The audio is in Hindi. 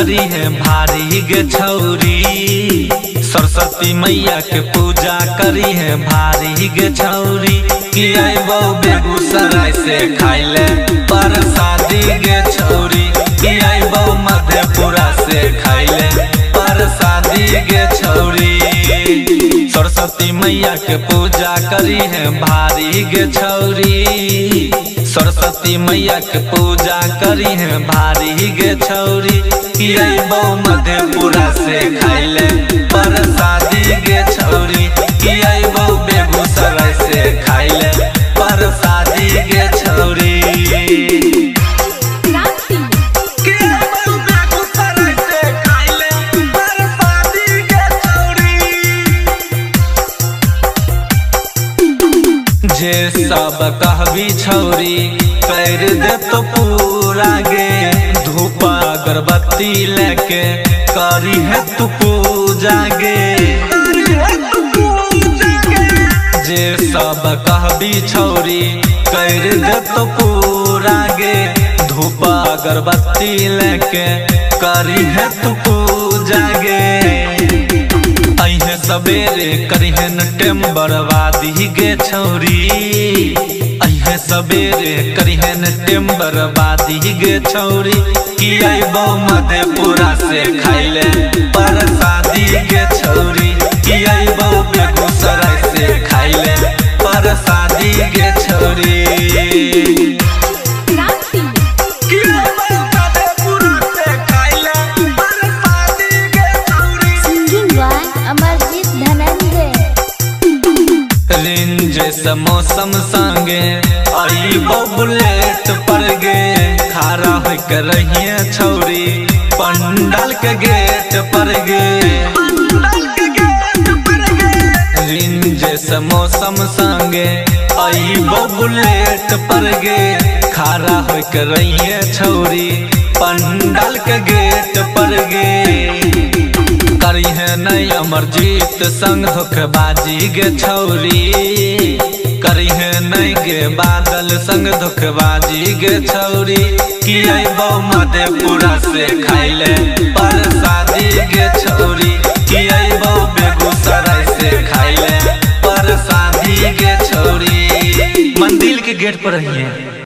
खगरी है भारी गे छौरी, सरस्वती मैया के पूजा करी है भारी गे छौरी। कि आइबो बेगूसराय से खाइले परसादी गे छौरी, कि आइबो मधेपुरा से खाइले परसादी गे छौरी। सरस्वती मैया के पूजा करी है भारी गे छौरी, सरस्वती मैया के पूजा करी है भारी गे छौरी। कि आइबो मधेपुरा से खाइले परसादी गे छौरी, कि आइबो बेगूसराय से खाइले परसादी गे छौरी। जे सब कहबी छौरी कर दे तो पूरा गे, धूप अगरबत्ती लेके करी है तू पूजा गे। जे सब कहबी छौरी कर दे तो पूरा गे, धूप अगरबत्ती लेके करी है तू पूजा गे। अहे सवेरे करिहन टेम्बर वादी गे छौरी, अहे सवेरे करिहन टेम्बर वादी गे छौरी। कि आइबो मधेपुरा से खाइले परसादी गे छौरी, कि आइबो बेगूसराय से खाइले परसादी गे छौरी। जैसा मौसम संगे आई बुलेट पर गे, खारा होके रहिए छौरी पंडाल के गेट पर गे। रिन जैसा मौसम संगे आई बुलेट पर गे, खारा होके रहिए छौरी पंडाल के गेट पर गे। करी है नई अमरजीत संग धोखबाजी गे छौरी, करी है नई गे बादल संग धोखबाजी गे छौरी। कि आइबो मधेपुरा से खाइले परसादी गे छौरी, कि आइबो बेगूसराय से खाइले परसादी गे छौरी। मंदिर के गेट पर रहिए।